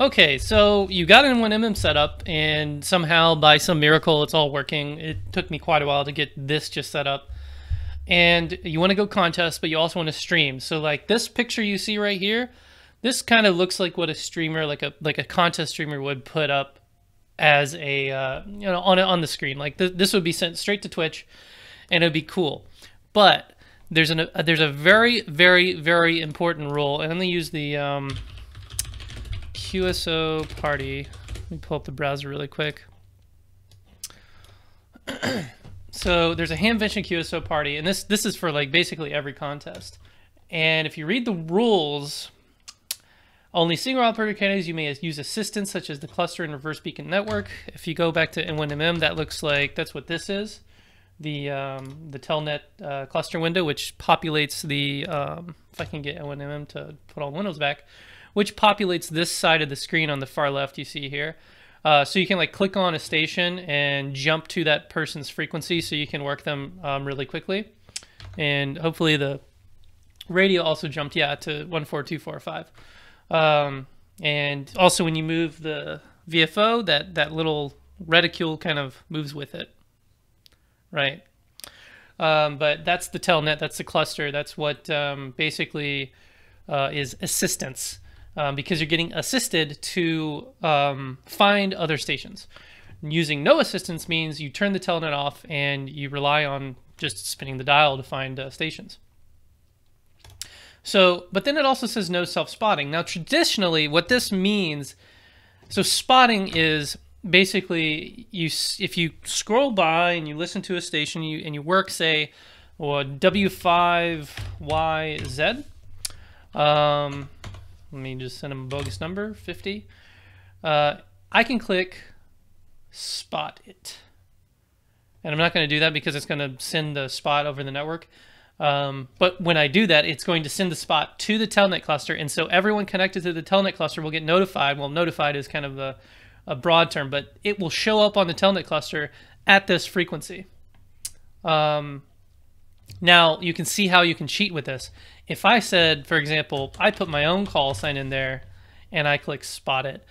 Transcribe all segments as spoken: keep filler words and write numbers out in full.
Okay, so you got N one M M set up, and somehow by some miracle it's all working. It took me quite a while to get this just set up. And you want to go contest, but you also want to stream. So like this picture you see right here, this kind of looks like what a streamer, like a like a contest streamer would put up as a, uh, you know, on, on the screen. Like th this would be sent straight to Twitch, and it'd be cool. But there's, an, a, there's a very, very, very important rule. And I'm going to use the um, Q S O party. Let me pull up the browser really quick. So there's a Hamvention Q S O party, and this this is for like basically every contest. And if you read the rules, only single operator candidates, you may use assistance such as the cluster and reverse beacon network. If you go back to N one M M, that looks like that's what this is, the um, the Telnet uh, cluster window, which populates the um, if I can get N one M M to put all the windows back, which populates this side of the screen on the far left you see here. Uh, so you can like click on a station and jump to that person's frequency, so you can work them um, really quickly. And hopefully the radio also jumped, yeah, to one four two four five. Um, and also when you move the V F O, that, that little reticule kind of moves with it, right? Um, but that's the telnet, that's the cluster, that's what um, basically uh, is assistance. Um, because you're getting assisted to um, find other stations. Using no assistance means you turn the telnet off and you rely on just spinning the dial to find uh, stations. So, but then it also says no self-spotting. Now, traditionally, what this means, so spotting is basically you if you scroll by and you listen to a station you, and you work, say, or W five Y Z. Um, Let me just send him a bogus number, fifty. Uh, I can click spot it. And I'm not going to do that because it's going to send the spot over the network. Um, but when I do that, it's going to send the spot to the telnet cluster. And so everyone connected to the telnet cluster will get notified. Well, notified is kind of a, a broad term, but it will show up on the telnet cluster at this frequency. Um, now, you can see how you can cheat with this. If I said, for example, I put my own call sign in there and I click spot it,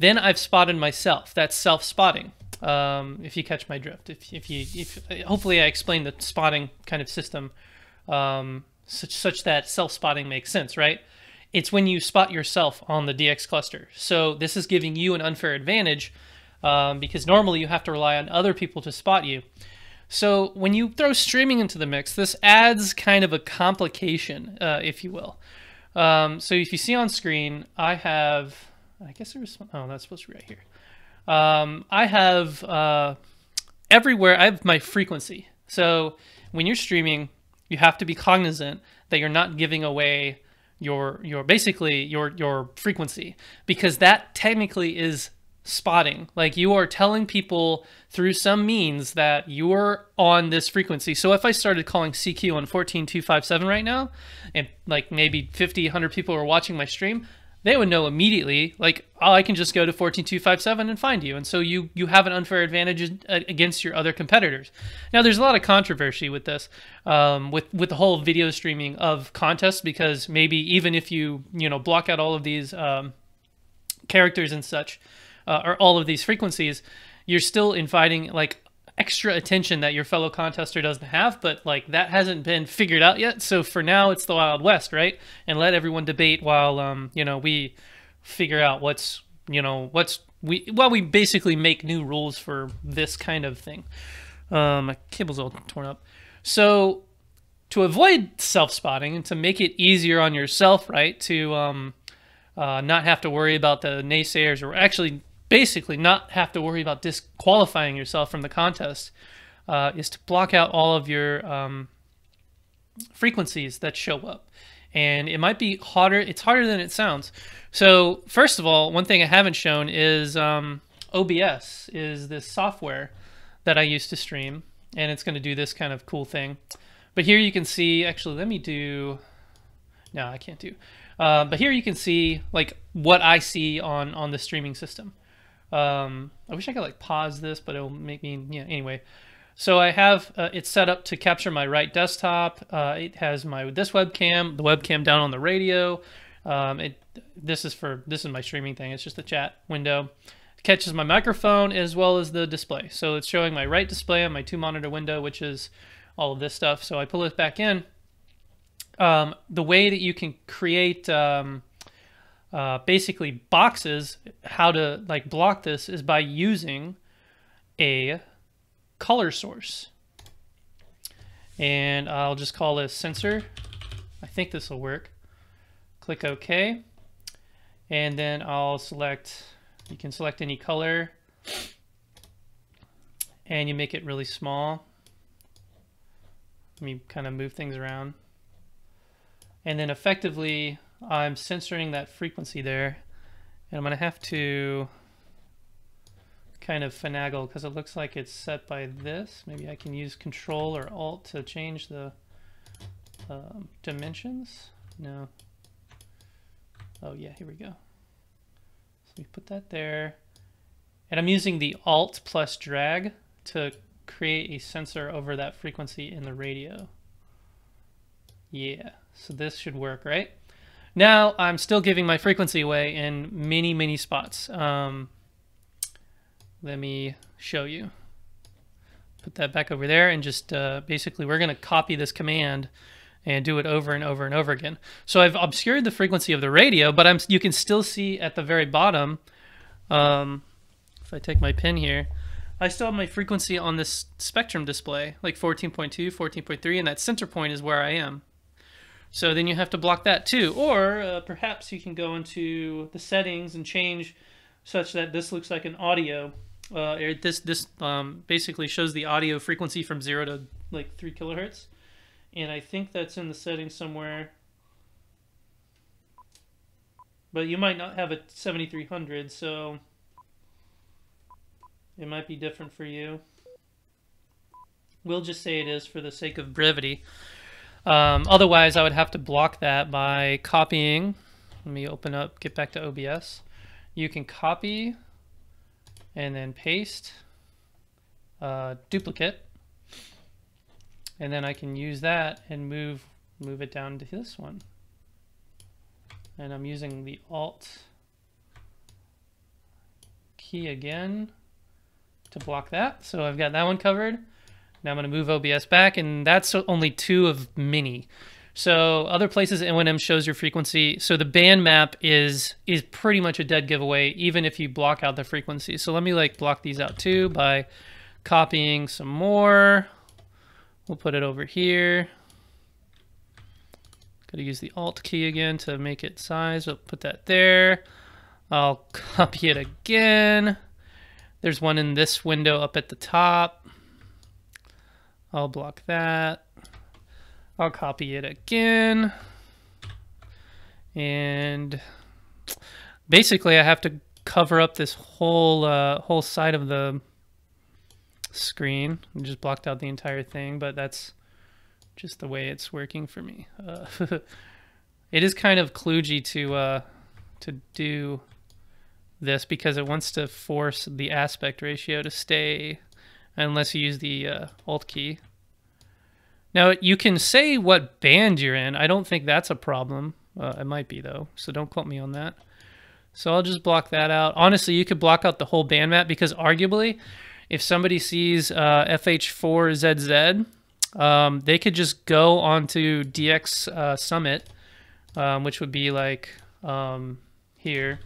then I've spotted myself. That's self-spotting, um, if you catch my drift. If, if you, if, hopefully I explained the spotting kind of system um, such, such that self-spotting makes sense, right? It's when you spot yourself on the D X cluster. So this is giving you an unfair advantage um, because normally you have to rely on other people to spot you. So when you throw streaming into the mix, this adds kind of a complication, uh, if you will. Um, so if you see on screen, I have, I guess there was, oh, that's supposed to be right here. Um, I have uh, everywhere, I have my frequency. So when you're streaming, you have to be cognizant that you're not giving away your, your basically your, your frequency, because that technically is spotting. Like you are telling people through some means that you're on this frequency. So if I started calling C Q on fourteen two fifty-seven right now, and like maybe fifty, a hundred people are watching my stream, they would know immediately, like, oh, I can just go to fourteen two fifty-seven and find you. And so you you have an unfair advantage against your other competitors. Now, there's a lot of controversy with this, um, with, with the whole video streaming of contests, because maybe even if you, you know, block out all of these um, characters and such, Uh, or all of these frequencies, you're still inviting like extra attention that your fellow contester doesn't have, but like that hasn't been figured out yet. So for now it's the Wild West, right? And let everyone debate while, um, you know, we figure out what's, you know, what's we, well, we basically make new rules for this kind of thing. Um, my cable's all torn up. So to avoid self-spotting and to make it easier on yourself, right? To, um, uh, not have to worry about the naysayers, or actually, basically not have to worry about disqualifying yourself from the contest, uh, is to block out all of your um, frequencies that show up. And it might be harder, it's harder than it sounds. So first of all, one thing I haven't shown is um, O B S is this software that I use to stream, and it's going to do this kind of cool thing. But here you can see, actually, let me do, no, I can't do, uh, but here you can see like what I see on, on the streaming system. Um, I wish I could like pause this, but it'll make me, yeah, anyway. So I have, uh, it's set up to capture my right desktop. Uh, it has my, this webcam, the webcam down on the radio. Um, it this is for this is my streaming thing. It's just the chat window. It catches my microphone as well as the display. So it's showing my right display on my two monitor window, which is all of this stuff. So I pull this back in. Um, the way that you can create um, uh, basically boxes, how to like block this, is by using a color source. And I'll just call this sensor. I think this will work. Click OK. And then I'll select, you can select any color. And you make it really small. Let me kind of move things around. And then effectively, I'm censoring that frequency there. And I'm going to have to kind of finagle, because it looks like it's set by this. Maybe I can use Control or Alt to change the um, dimensions. No. Oh yeah, here we go. So we put that there. And I'm using the Alt plus drag to create a sensor over that frequency in the radio. Yeah, so this should work, right? Now I'm still giving my frequency away in many, many spots. Um, Let me show you. Put that back over there, and just uh, basically we're going to copy this command and do it over and over and over again. So I've obscured the frequency of the radio, but I'm, you can still see at the very bottom, um, if I take my pin here, I still have my frequency on this spectrum display, like fourteen point two, fourteen point three, and that center point is where I am. So then you have to block that too. Or uh, perhaps you can go into the settings and change such that this looks like an audio. Uh, this this um, basically shows the audio frequency from zero to like three kilohertz, and I think that's in the settings somewhere. But you might not have a seventy-three hundred, so it might be different for you. We'll just say it is for the sake of brevity. Um, otherwise, I would have to block that by copying. Let me open up, get back to O B S. You can copy and then paste, uh, duplicate, and then I can use that and move move it down to this one. And I'm using the Alt key again to block that. So I've got that one covered. Now I'm going to move O B S back, and that's only two of many. So other places N one M shows your frequency. So the band map is is pretty much a dead giveaway, even if you block out the frequency. So let me like block these out too by copying some more. We'll put it over here. Gotta use the Alt key again to make it size. We'll put that there. I'll copy it again. There's one in this window up at the top. I'll block that. I'll copy it again, and basically I have to cover up this whole uh, whole side of the screen. I just blocked out the entire thing, but that's just the way it's working for me. Uh, it is kind of kludgy to uh, to do this, because it wants to force the aspect ratio to stay unless you use the uh, Alt key. Now, you can say what band you're in. I don't think that's a problem. Uh, it might be, though, so don't quote me on that. So I'll just block that out. Honestly, you could block out the whole band map, because arguably, if somebody sees uh, F H four Z Z, um, they could just go onto D X uh, Summit, um, which would be like um, here.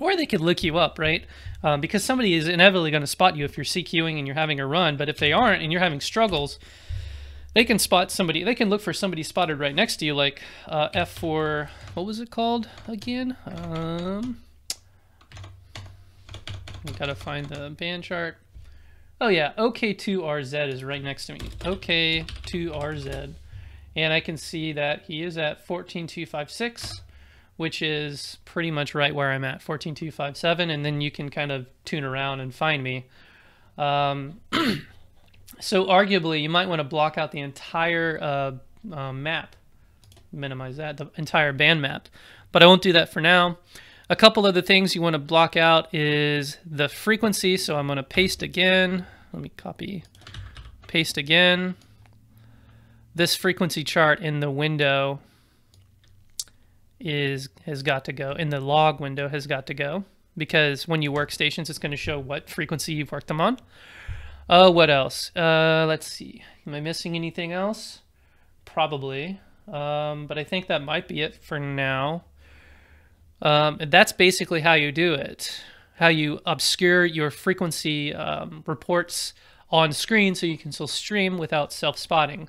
Or they could look you up, right? Um, because somebody is inevitably going to spot you if you're C Qing and you're having a run. But if they aren't and you're having struggles, they can spot somebody, they can look for somebody spotted right next to you, like uh, F four, what was it called again? Um, I gotta find the band chart. Oh yeah, O K two R Z is right next to me. O K two R Z. And I can see that he is at fourteen two fifty-six, which is pretty much right where I'm at, fourteen two fifty-seven, and then you can kind of tune around and find me. Um, So arguably, you might want to block out the entire uh, uh, map, minimize that, the entire band map. But I won't do that for now. A couple of the things you want to block out is the frequency. So I'm going to paste again. Let me copy, paste again. This frequency chart in the window. is has got to go, in the log window has got to go, because when you work stations, it's going to show what frequency you've worked them on. Uh, what else? Uh, let's see. Am I missing anything else? Probably. Um, but I think that might be it for now. Um, that's basically how you do it, how you obscure your frequency um, reports on screen so you can still stream without self-spotting.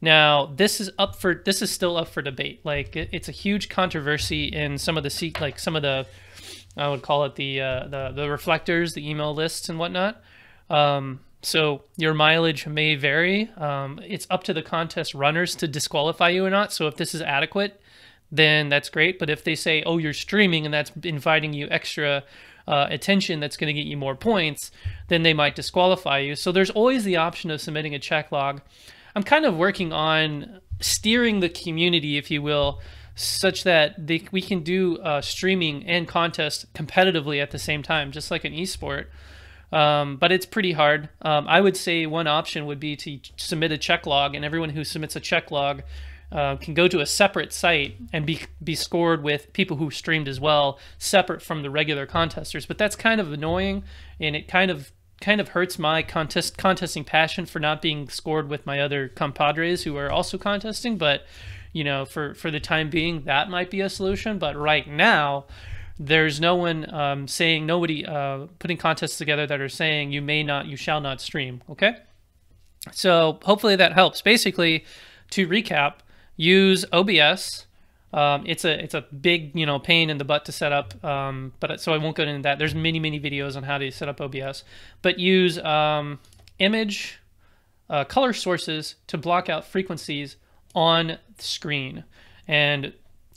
Now, this is up for this is still up for debate. Like, it, it's a huge controversy in some of the like some of the I would call it the uh, the the reflectors, the email lists, and whatnot. Um, so your mileage may vary. Um, it's up to the contest runners to disqualify you or not. So if this is adequate, then that's great. But if they say, oh, you're streaming and that's inviting you extra uh, attention, that's going to get you more points, then they might disqualify you. So there's always the option of submitting a check log. I'm kind of working on steering the community, if you will, such that they, we can do uh, streaming and contest competitively at the same time, just like an esport. Um, but it's pretty hard. Um, I would say one option would be to submit a check log, and everyone who submits a check log Uh, can go to a separate site and be be scored with people who streamed as well, separate from the regular contesters. But that's kind of annoying, and it kind of kind of hurts my contest contesting passion for not being scored with my other compadres who are also contesting. But you know, for for the time being, that might be a solution. But right now, there's no one um, saying nobody uh, putting contests together that are saying you may not, you shall not stream. Okay, so hopefully that helps. Basically, to recap. Use O B S. Um, it's a it's a big you know pain in the butt to set up, um, but so I won't go into that. There's many many videos on how to set up O B S. But use um, image uh, color sources to block out frequencies on screen, and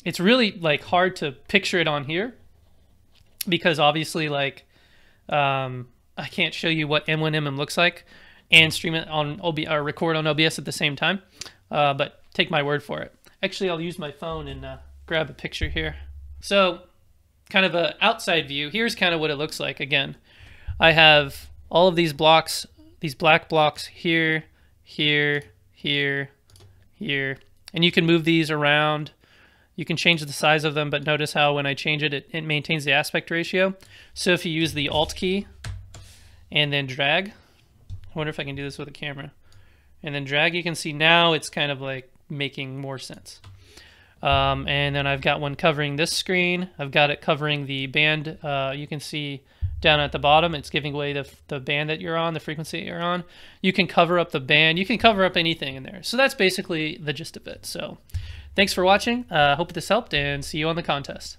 it's really like hard to picture it on here because obviously like um, I can't show you what N one M M looks like and stream it on O B S or record on O B S at the same time, uh, but take my word for it. Actually, I'll use my phone and uh, grab a picture here. So kind of an outside view. Here's kind of what it looks like. Again, I have all of these blocks, these black blocks here, here, here, here. And you can move these around. You can change the size of them, but notice how when I change it, it, it maintains the aspect ratio. So if you use the Alt key and then drag, I wonder if I can do this with a camera, and then drag, you can see now it's kind of like making more sense. Um, and then I've got one covering this screen. I've got it covering the band. Uh, you can see down at the bottom, it's giving away the, the band that you're on, the frequency you're on. You can cover up the band. You can cover up anything in there. So that's basically the gist of it. So thanks for watching. I uh, hope this helped, and see you on the contest.